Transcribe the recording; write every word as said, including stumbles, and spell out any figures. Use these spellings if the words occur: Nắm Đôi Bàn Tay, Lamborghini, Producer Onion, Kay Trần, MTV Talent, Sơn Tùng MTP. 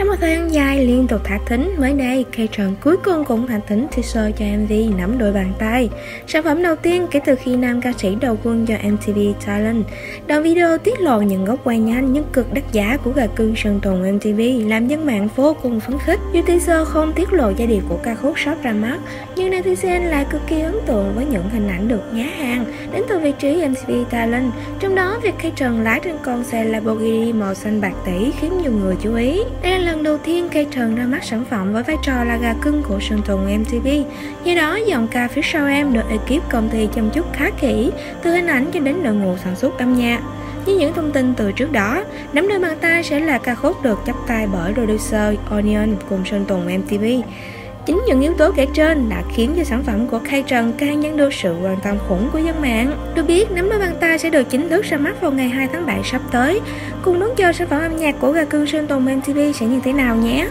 Sau một thời gian dài liên tục thả thính, mới đây Kay Trần cuối cùng cũng thả thính teaser cho em vê Nắm Đôi Bàn Tay, sản phẩm đầu tiên kể từ khi nam ca sĩ đầu quân cho em tê vê Talent. Đoạn video tiết lộ những góc quay nhanh nhưng cực đắt giá của gà cưng Sơn Tùng em tê vê làm dân mạng vô cùng phấn khích. Dù teaser không tiết lộ giai điệu của ca khúc sắp ra mắt, nhưng netizen lại cực kỳ ấn tượng với những hình ảnh được nhá hàng đến từ vị trí em tê vê Talent. Trong đó, việc Kay Trần lái trên con xe Lamborghini màu xanh bạc tỷ khiến nhiều người chú ý. Đây là lần đầu tiên Kay Trần ra mắt sản phẩm với vai trò là gà cưng của Sơn Tùng em tê vê. Do đó, giọng ca phía sau em được ekip công ty chăm chút khá kỹ, từ hình ảnh cho đến đội ngũ sản xuất âm nhạc. Như những thông tin từ trước đó, Nắm Đôi Bàn Tay sẽ là ca khúc được chắp tay bởi Producer Onion cùng Sơn Tùng em tê vê. Chính những yếu tố kể trên đã khiến cho sản phẩm của Kay Trần càng nhận được sự quan tâm khủng của dân mạng. Được biết, Nắm Đôi Bàn Tay sẽ được chính thức ra mắt vào ngày hai tháng bảy sắp tới. Cùng đón chờ sản phẩm âm nhạc của gà cưng Sơn Tùng em tê vê sẽ như thế nào nhé.